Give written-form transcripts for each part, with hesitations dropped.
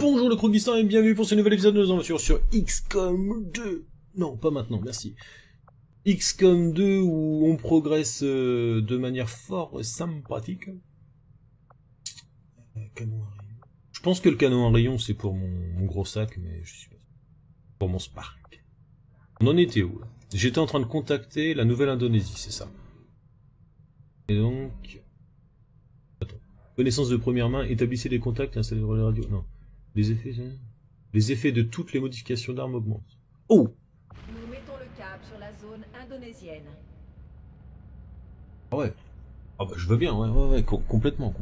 Bonjour le Krugistan et bienvenue pour ce nouvel épisode de nos aventures sur XCOM 2. Non, pas maintenant, merci. XCOM 2 où on progresse de manière fort sympathique. Canon à rayon. Je pense que le canon à rayon c'est pour mon gros sac, mais je suis pas sûr. Pour mon Spark. On en était où? J'étais en train de contacter la Nouvelle-Indonésie, c'est ça. Et donc... connaissance de première main, établissez les contacts et installez les relais radio. Non. Les effets de toutes les modifications d'armes augmentent. Oh! Nous mettons le cap sur la zone indonésienne. Ah ouais. Ah bah je veux bien, ouais, complètement.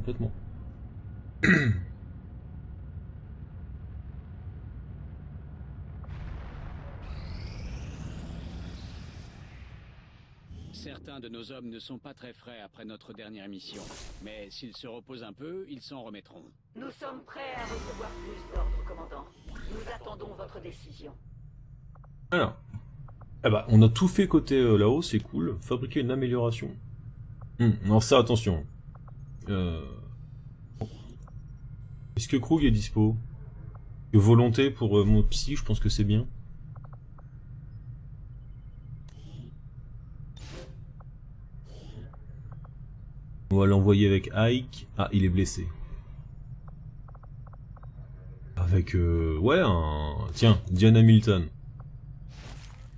Certains de nos hommes ne sont pas très frais après notre dernière mission, mais s'ils se reposent un peu, ils s'en remettront. Nous sommes prêts à recevoir plus d'ordres, commandant. Nous attendons votre décision. Alors, on a tout fait côté là-haut, c'est cool. Fabriquer une amélioration. Non, ça, attention. Est-ce que Krug est dispo? Volonté pour mon psy, je pense que c'est bien. On va l'envoyer avec Ike. Ah, il est blessé. Avec... Tiens, Diana Milton.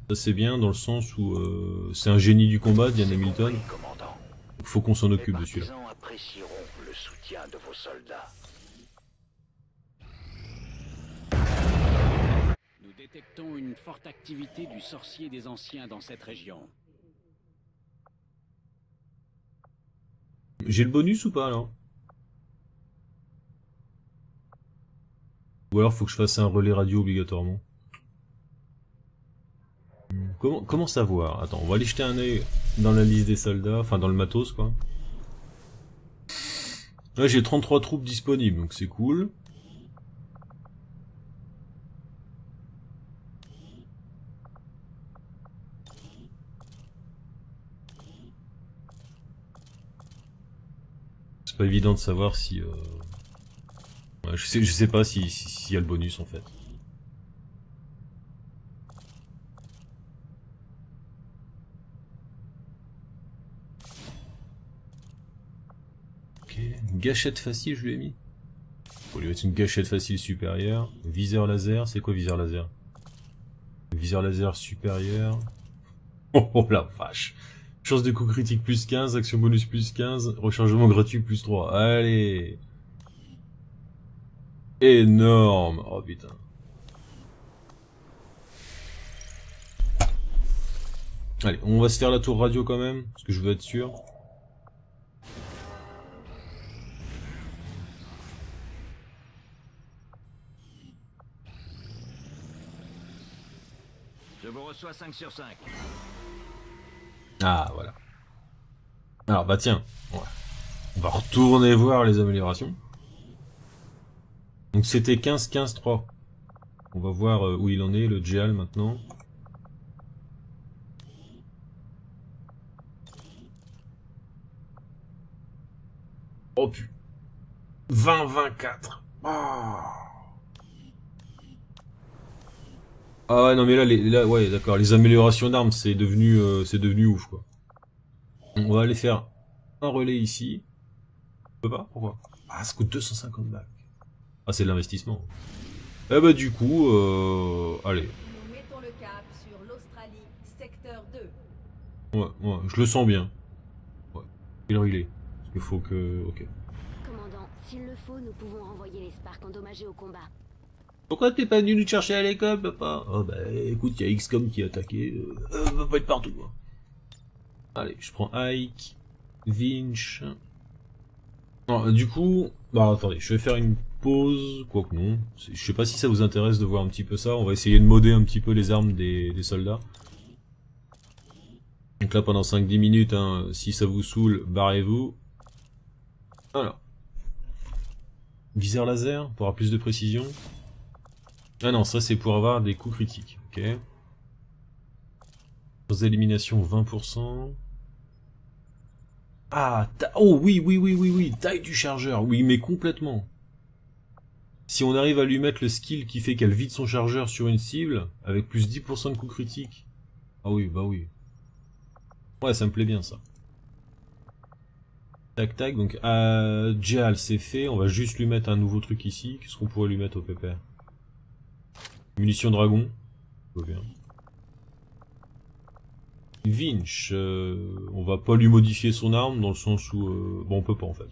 Ça c'est bien dans le sens où c'est un génie du combat, Diana Milton. Il faut qu'on s'en occupe de celui-là. Nous détectons une forte activité du sorcier des anciens dans cette région. J'ai le bonus ou pas là? Ou alors faut que je fasse un relais radio obligatoirement. Comment savoir? Attends, on va aller jeter un œil dans la liste des soldats, enfin dans le matos quoi. Là j'ai 33 troupes disponibles donc c'est cool. Pas évident de savoir si ouais, je sais pas s'il y a le bonus en fait. Ok, une gâchette facile je lui ai mis. Faut lui mettre une gâchette facile supérieure. Viseur laser, c'est quoi viseur laser? Viseur laser supérieur. Oh la vache. Chance de coup critique plus 15, action bonus plus 15, rechargement gratuit plus 3. Allez! Énorme! Oh putain. Allez, on va se faire la tour radio quand même, parce que je veux être sûr. Je vous reçois 5 sur 5. Ah, voilà. Alors, bah tiens, ouais. On va retourner voir les améliorations. Donc c'était 15-15-3. On va voir où il en est, le Géal, maintenant. Oh putain. 20-24. Oh. Ah ouais, non mais là ouais d'accord, les améliorations d'armes c'est devenu ouf quoi. On va aller faire un relais ici. On peut pas? Pourquoi? Ah ça coûte 250 balles. Ah c'est de l'investissement. Eh bah du coup allez. Nous mettons le cap sur l'Australie, secteur 2. Ouais, je le sens bien. Ouais. Il est réglé. Parce qu'il faut que. Ok. Commandant, s'il le faut, nous pouvons renvoyer les Sparks endommagés au combat. Pourquoi t'es pas venu nous chercher à l'école, papa? Oh bah écoute, il y a XCOM qui a attaqué, on va pas être partout. Hein. Allez, je prends Ike, Vinch. Non, du coup, bah attendez, je vais faire une pause, quoique non. Je sais pas si ça vous intéresse de voir un petit peu ça, on va essayer de modder un petit peu les armes des soldats. Donc là pendant 5-10 minutes, hein, si ça vous saoule, barrez-vous. Voilà. Viseur laser, pour avoir plus de précision. Ah non, ça c'est pour avoir des coups critiques, ok. Aux éliminations 20%. Ah, oh oui, taille du chargeur, oui mais complètement. Si on arrive à lui mettre le skill qui fait qu'elle vide son chargeur sur une cible, avec plus 10% de coups critiques. Ah oui, bah oui. Ouais, ça me plaît bien ça. Tac tac, donc Jal c'est fait, on va juste lui mettre un nouveau truc ici. Qu'est-ce qu'on pourrait lui mettre au pépère? Munitions dragon. Vinch, on va pas lui modifier son arme dans le sens où... bon, on peut pas en fait.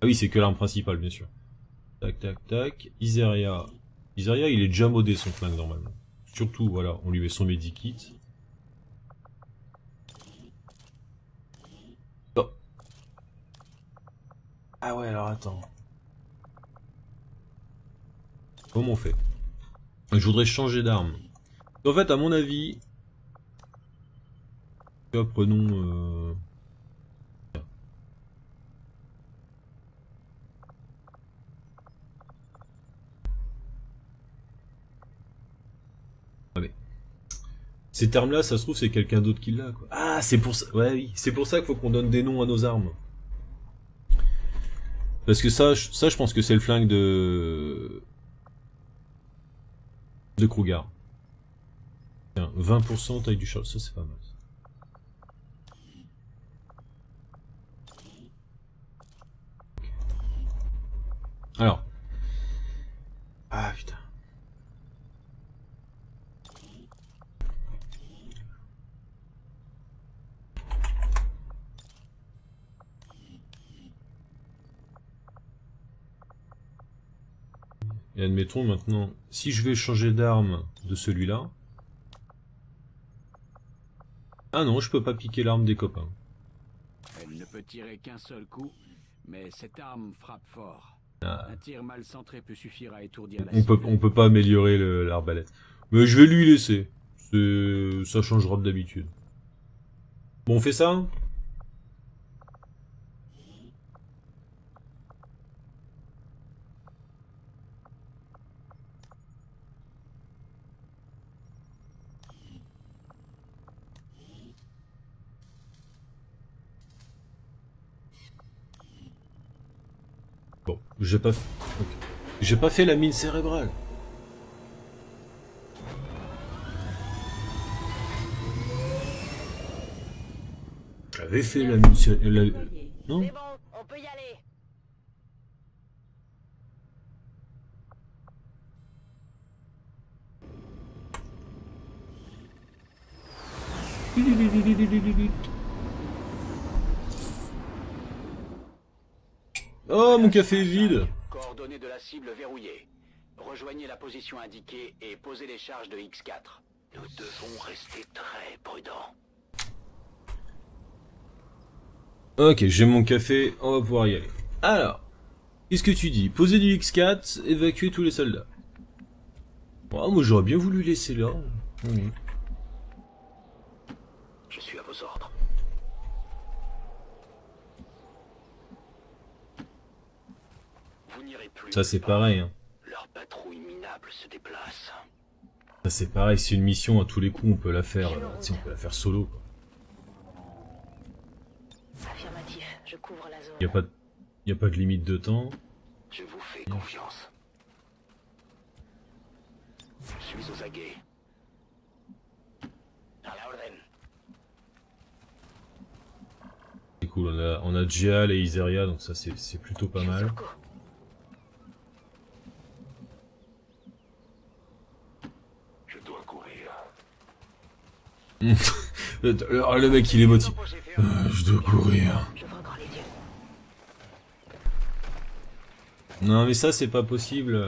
Ah oui, c'est que l'arme principale bien sûr. Tac tac tac, Izaria. Izaria il est déjà modé son flingue normalement. Surtout, voilà, on lui met son medikit. Ah ouais, alors attends. Comment on fait? Je voudrais changer d'arme. En fait, à mon avis... Prenons... Ah mais... Cette arme-là, ça se trouve, c'est quelqu'un d'autre qui l'a, quoi. Ah, c'est pour ça... Ouais, oui. C'est pour ça qu'il faut qu'on donne des noms à nos armes. Parce que ça je pense que c'est le flingue de Krugard. Tiens, 20% taille du charge, ça c'est pas mal. Alors. Ah putain. Et admettons maintenant, si je vais changer d'arme de celui-là... Ah non, je peux pas piquer l'arme des copains. Elle ne peut tirer qu'un seul coup, mais cette arme frappe fort. Ah. Un tir mal centré peut suffire à étourdir la cible. On peut pas améliorer l'arbalète. Mais je vais lui laisser. Ça changera de d'habitude. Bon, on fait ça ? J'ai pas... Okay. J'ai pas fait la mine cérébrale. J'avais fait la mine cérébrale. Non ? C'est bon, on peut y aller. Oh, mon café est vide. Coordonnées de la cible verrouillée. Rejoignez la position indiquée et posez les charges de X4. Nous devons rester très prudents. Ok, j'ai mon café, on va pouvoir y aller. Alors, qu'est-ce que tu dis? Poser du X4, évacuer tous les soldats. Oh, moi j'aurais bien voulu laisser là. Mmh. Je suis à vos ordres. Ça c'est pareil. Hein. Leur patrouille minable se déplace. Ça c'est pareil, c'est une mission à tous les coups, on peut la faire. On peut la faire solo. Affirmatif, je couvre la zone. Y a pas de limite de temps. Je vous fais confiance. Je suis aux aguets. À la ordre. C'est cool, on a Jal et Izaria, donc ça c'est plutôt pas mal. Le mec il est motivé. Je dois courir. Non mais ça c'est pas possible.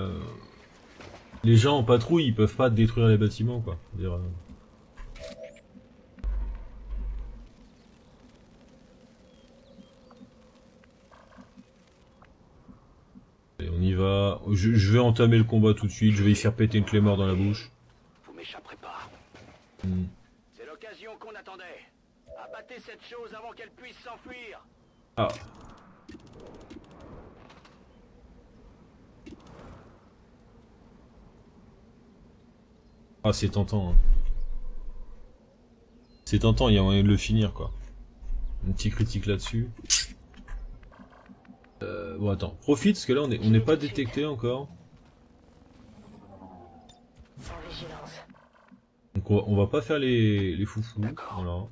Les gens en patrouille ils peuvent pas détruire les bâtiments quoi. Allez, on y va. Je vais entamer le combat tout de suite. Je vais y faire péter une clé mort dans la bouche. Vous m'échapperez pas. Qu'on attendait. Abattez cette chose avant qu'elle puisse s'enfuir. Ah. Ah, c'est tentant. Hein. C'est tentant, il y a moyen de le finir quoi. Un petit critique là-dessus. Bon, attends, profite, parce que là, on n'est pas détecté encore. Donc, on va pas faire les foufous. Voilà.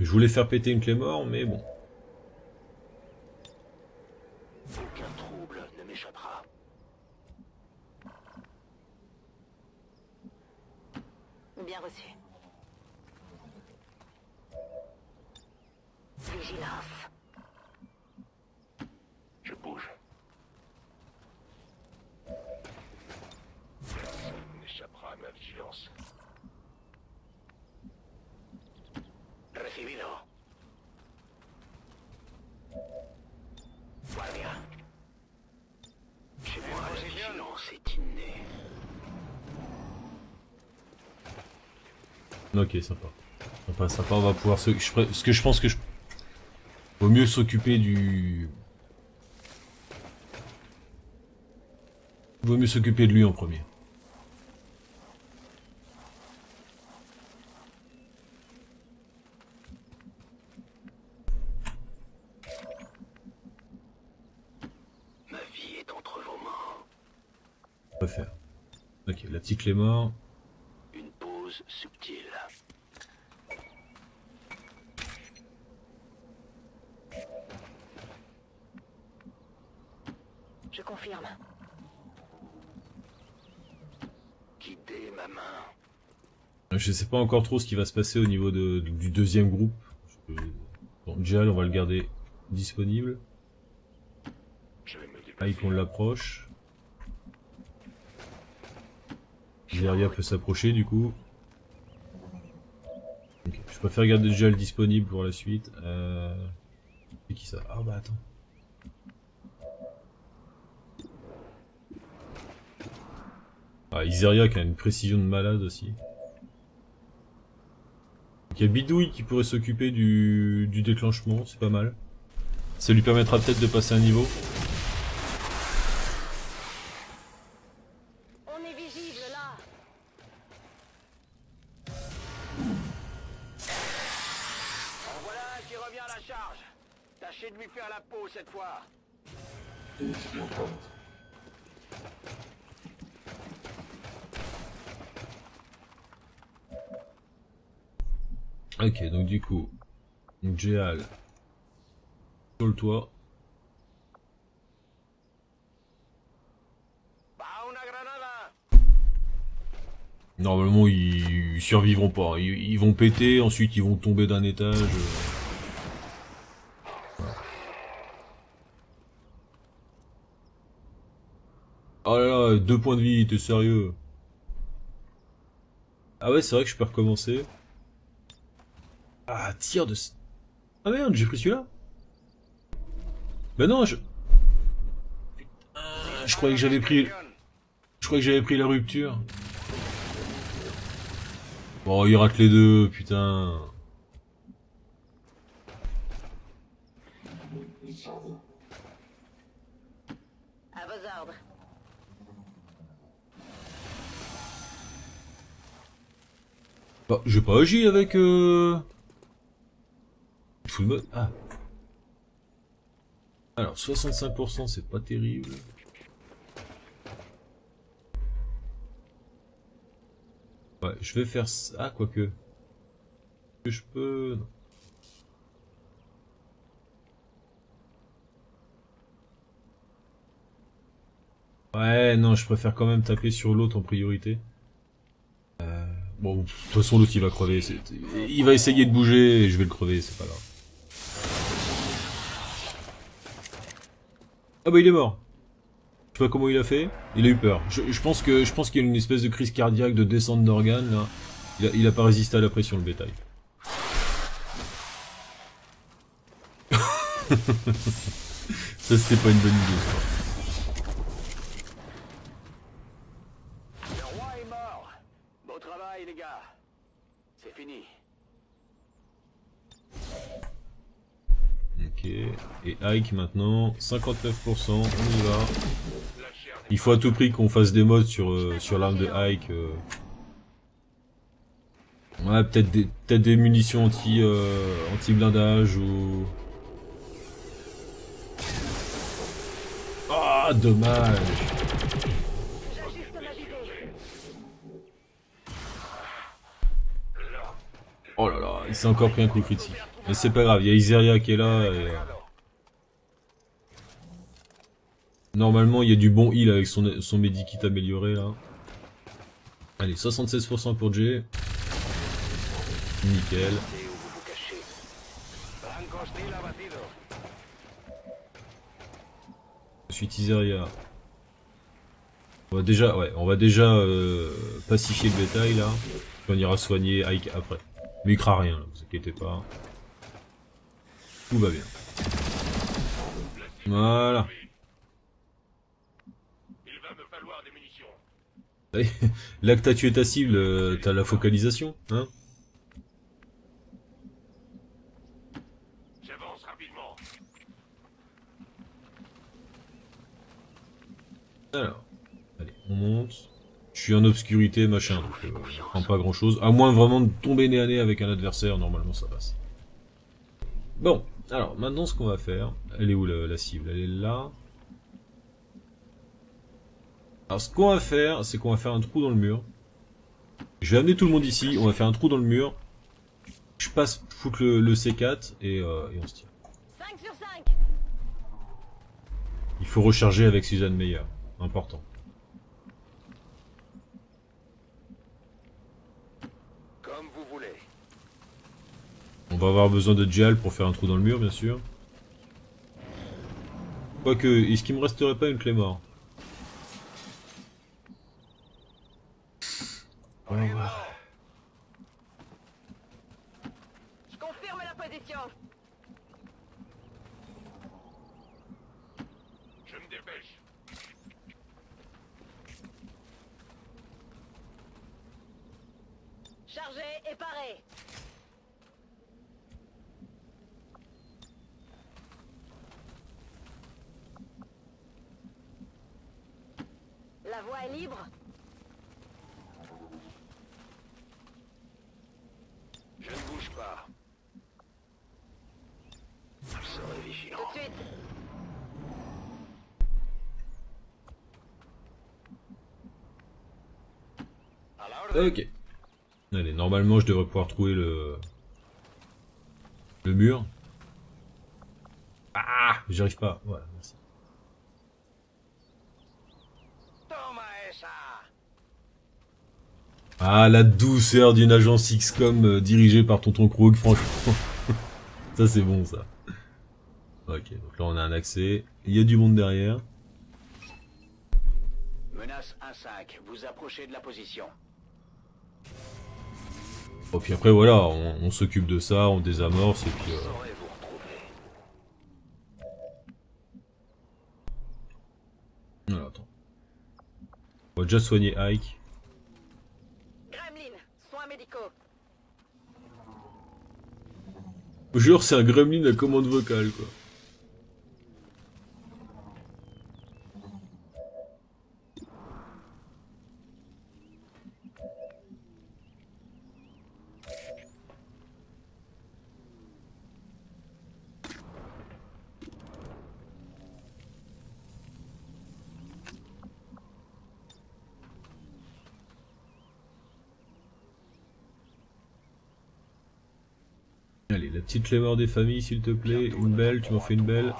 Je voulais faire péter une clé mort, mais bon. Aucun trouble ne m'échappera. Bien reçu. Vigilance. Je bouge. Personne n'échappera à ma vigilance. Recibido. Guardia. Chez moi, la vigilance est innée. Ok, sympa. Sympa, sympa, on va pouvoir se... Ce que je pense que je... Vaut mieux s'occuper du... Vaut mieux s'occuper de lui en premier. Ma vie est entre vos mains. On va faire. Ok, la petite clé mort. Une pause subtile. Je confirme. Quittez ma main. Je sais pas encore trop ce qui va se passer au niveau du deuxième groupe. Bon, Jal, on va le garder disponible. Ike, on l'approche. Izaria peut s'approcher du coup. Okay. Je préfère garder Jal disponible pour la suite. C'est qui ça? Ah bah attends. Ah, Izaria qui a une précision de malade aussi. Il y a Bidouille qui pourrait s'occuper du déclenchement, c'est pas mal. Ça lui permettra peut-être de passer un niveau. On est visible là. En voilà un qui revient à la charge. Tâchez de lui faire la peau cette fois. Ok, donc du coup, Jal sur le toit. Normalement, ils survivront pas. Ils vont péter, ensuite ils vont tomber d'un étage. Oh là là, 2 points de vie, t'es sérieux? Ah ouais, c'est vrai que je peux recommencer. Ah, tire de... Ah merde, j'ai pris celui-là. Ben non, je... Putain, je croyais que j'avais pris... Je croyais que j'avais pris la rupture. Bon, il rate les deux, putain. À vos ordres. Bah, j'ai pas agi avec... Ah. Alors 65%, c'est pas terrible. Ouais, je vais faire ça, ah, quoique. Je peux... Non. Ouais, non, je préfère quand même taper sur l'autre en priorité. Bon, de toute façon, l'autre, il va crever. Il va essayer de bouger et je vais le crever, c'est pas grave. Ah bah il est mort. Je sais pas comment il a fait. Il a eu peur. Je pense qu'il y a une espèce de crise cardiaque, de descente d'organes là. Il a pas résisté à la pression, le bétail. Ça c'était pas une bonne idée. Le roi est mort. Beau travail les gars. C'est fini. Ok, et Ike maintenant, 59%, on y va. Il faut à tout prix qu'on fasse des mods sur l'arme de Ike. Ouais, peut-être des munitions anti-blindage ou... Ah, dommage. Oh là là, il s'est encore pris un coup critique. Mais c'est pas grave, il y a Izaria qui est là. Et... normalement, il y a du bon heal avec son medikit amélioré là. Allez, 76% pour J. Nickel. Ensuite Izaria. On va déjà pacifier le bétail là. Puis on ira soigner Ike après. Mais il craint rien, là, vous inquiétez pas. Tout va bien. Voilà. Là que t'as tué ta cible, t'as la focalisation, hein? J'avance rapidement. Alors, allez, on monte. Je suis en obscurité, machin, donc je prends pas grand chose. À moins vraiment de tomber nez à nez avec un adversaire, normalement ça passe. Bon, alors maintenant ce qu'on va faire, elle est où la cible? Elle est là. Alors ce qu'on va faire, c'est qu'on va faire un trou dans le mur. Je vais amener tout le monde ici, on va faire un trou dans le mur. Je passe foutre le C4 et on se tire. 5 sur 5. Il faut recharger avec Suzanne Meyer, important. Comme vous voulez. On va avoir besoin de Dial pour faire un trou dans le mur, bien sûr. Quoique, est-ce qu'il me resterait pas une clé mort? Je confirme la position. Je me dépêche. Chargé et paré. La voie est libre. Je ne bouge pas. Vous serez vigilant. Tout de suite. Ok. Allez, normalement je devrais pouvoir trouver le mur. Ah, j'y arrive pas. Voilà, merci. Ah, la douceur d'une agence XCOM dirigée par Tonton Krug, franchement. Ça, c'est bon, ça. Ok, donc là, on a un accès. Il y a du monde derrière. Menace 1-5, vous approchez de la position. Oh, puis après, voilà, on s'occupe de ça, on désamorce, et puis... Alors, attends. On va déjà soigner Ike. Genre c'est un gremlin à commande vocale quoi. Allez, la petite clémore des familles, s'il te plaît. Une belle, tu m'en fais une belle.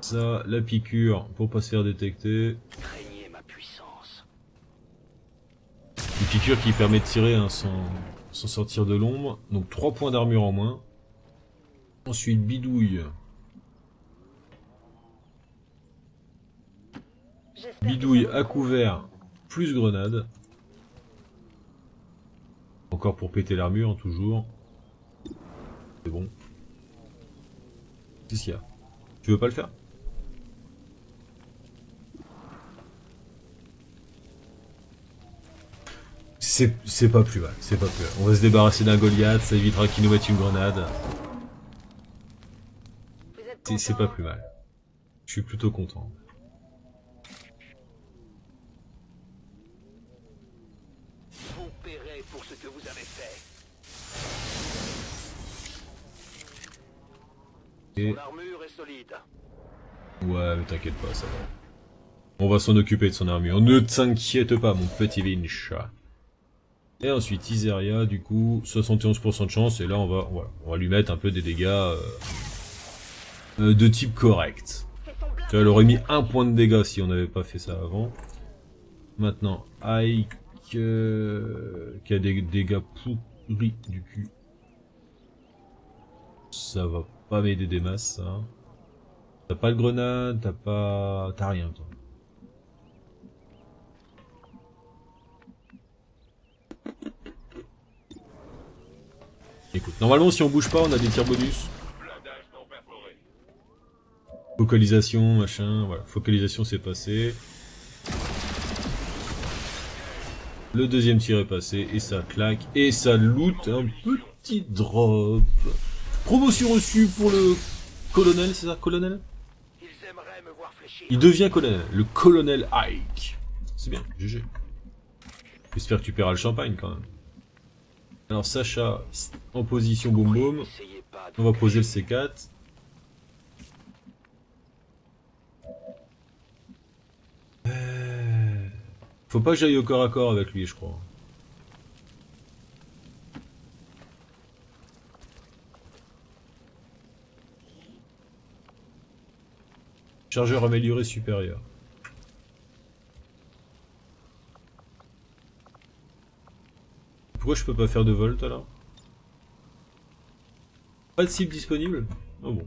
Ça, la piqûre, pour pas se faire détecter. Une piqûre qui permet de tirer hein, sans sortir de l'ombre. Donc 3 points d'armure en moins. Ensuite, bidouille. Bidouille à couvert, plus grenade. Encore pour péter l'armure, hein, toujours. C'est bon. Qu'est-ce qu'il y a? Tu veux pas le faire? C'est pas plus mal, c'est pas plus mal. On va se débarrasser d'un Goliath, ça évitera qu'il nous mette une grenade. C'est pas plus mal. Je suis plutôt content. Et... L'armure est solide. Ouais, mais t'inquiète pas, ça va. On va s'en occuper de son armure. Ne t'inquiète pas, mon petit Vinch. Et ensuite, Izaria, du coup, 71% de chance. Et là, on va, voilà, on va lui mettre un peu des dégâts de type correct. Tu vois, elle aurait mis un point de dégâts si on n'avait pas fait ça avant. Maintenant, Ike, qui a des dégâts pourris du cul. Ça va pas m'aider des masses, ça. T'as pas de grenade, t'as pas... T'as rien, toi. Écoute, normalement si on bouge pas, on a des tirs bonus. Focalisation, machin, voilà. Focalisation c'est passé. Le deuxième tir est passé, et ça claque, et ça loot un petit drop. Promotion reçue pour le colonel, c'est ça, colonel? Il devient colonel, le colonel Ike. C'est bien, GG. J'espère que tu paieras le champagne quand même. Alors Sacha, en position boum boum, on va poser le C4. Faut pas que j'aille au corps à corps avec lui, je crois. Chargeur amélioré supérieur. Pourquoi je peux pas faire de volt alors? Pas de cible disponible? Oh bon.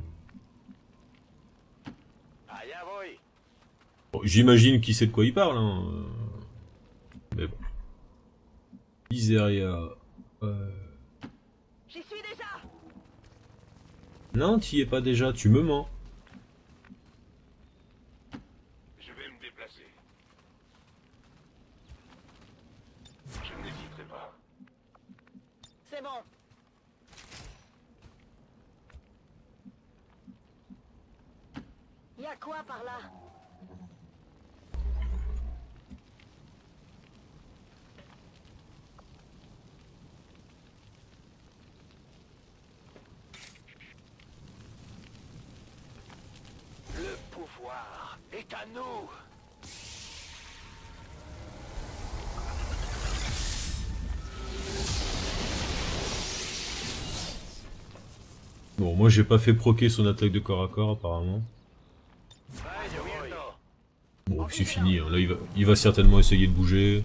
Bon, j'imagine qu'il sait de quoi il parle, hein. Mais bon. Izaria. J'y suis déjà. Non, t'y es pas déjà, tu me mens. Je vais me déplacer. Je n'hésiterai pas. C'est bon. Y'a quoi par là? Est à nous. Bon, moi j'ai pas fait proquer son attaque de corps à corps apparemment. Bon, c'est fini, hein. Là il va certainement essayer de bouger.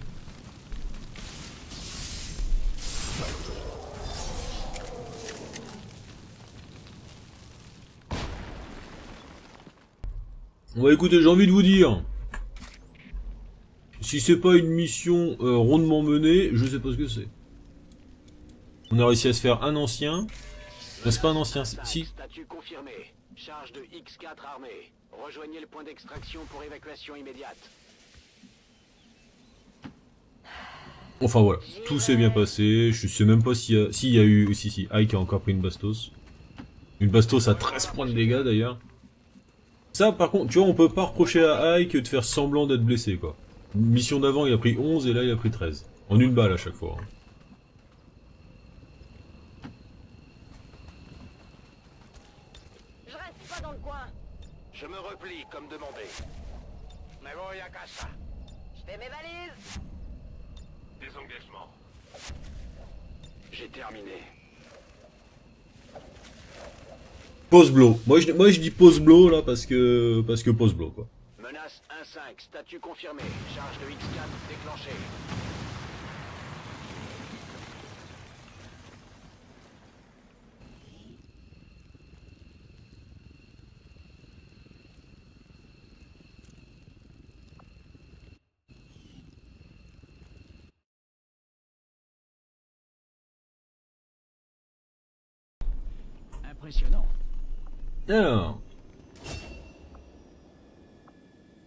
Bon écoutez, j'ai envie de vous dire, si c'est pas une mission rondement menée, je sais pas ce que c'est. On a réussi à se faire un ancien. Non, c'est pas un ancien, si. Statut confirmé. Charge de X4 armée. Rejoignez le point d'extraction pour évacuation immédiate. Enfin voilà, tout s'est bien passé. Je sais même pas s'il y a eu... Si, Ike a encore pris une bastos. Une bastos à 13 points de dégâts d'ailleurs. Ça par contre, tu vois, on peut pas reprocher à Ike de faire semblant d'être blessé, quoi. Mission d'avant, il a pris 11 et là, il a pris 13. En une balle à chaque fois. Hein. Je reste pas dans le coin. Je me replie comme demandé. Mais bon, y'a qu'à ça. Je fais mes valises. Désengagement. J'ai terminé. Pause blow. Moi je dis pause blow là parce que pause blow quoi. Menace 1-5, statut confirmé, charge de X4 déclenchée. Impressionnant. Alors,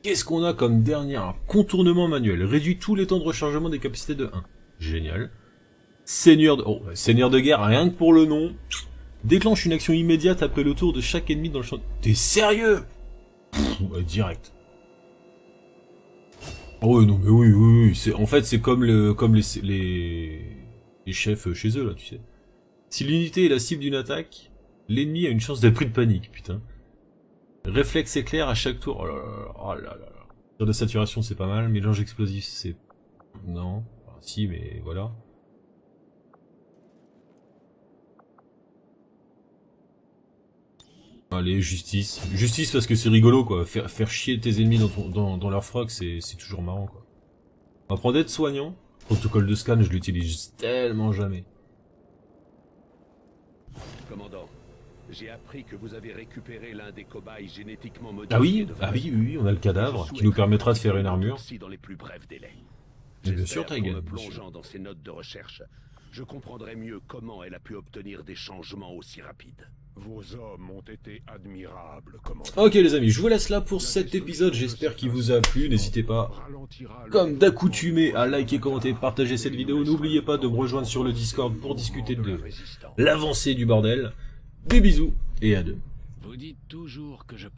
qu'est-ce qu'on a comme dernier? Contournement manuel. Réduit tous les temps de rechargement des capacités de 1. Génial. Seigneur de guerre, rien que pour le nom. Déclenche une action immédiate après le tour de chaque ennemi dans le champ. T'es sérieux? Pff, bah, direct. Ah ouais, non, mais oui. En fait, c'est comme les chefs chez eux, là, tu sais. Si l'unité est la cible d'une attaque, L'ennemi a une chance de prise de panique, putain. Réflexe éclair à chaque tour. Oh là là, oh là là. Tir de saturation, c'est pas mal. Mélange explosif, c'est... Non. Enfin, si, mais voilà. Allez, justice. Justice parce que c'est rigolo, quoi. Faire chier tes ennemis dans leur froc, c'est toujours marrant, quoi. On va prendre aide soignant. Protocole de scan, je l'utilise tellement jamais. Commandant, j'ai appris que vous avez récupéré l'un des cobayes génétiquement modifiés. Ah oui, on a le cadavre qui nous permettra de faire une armure. Dans les plus brefs délais. Bien sûr, Krug. En me plongeant dans ces notes de recherche, je comprendrai mieux comment elle a pu obtenir des changements aussi rapides. Vos hommes ont été admirables, commandant. Ok les amis, je vous laisse là pour cet épisode, j'espère qu'il vous a plu, n'hésitez pas, comme d'accoutumée, à liker, commenter, partager cette vidéo, n'oubliez pas de me rejoindre sur le Discord pour discuter de l'avancée du bordel, des bisous et à deux. Vous dites toujours que je parle.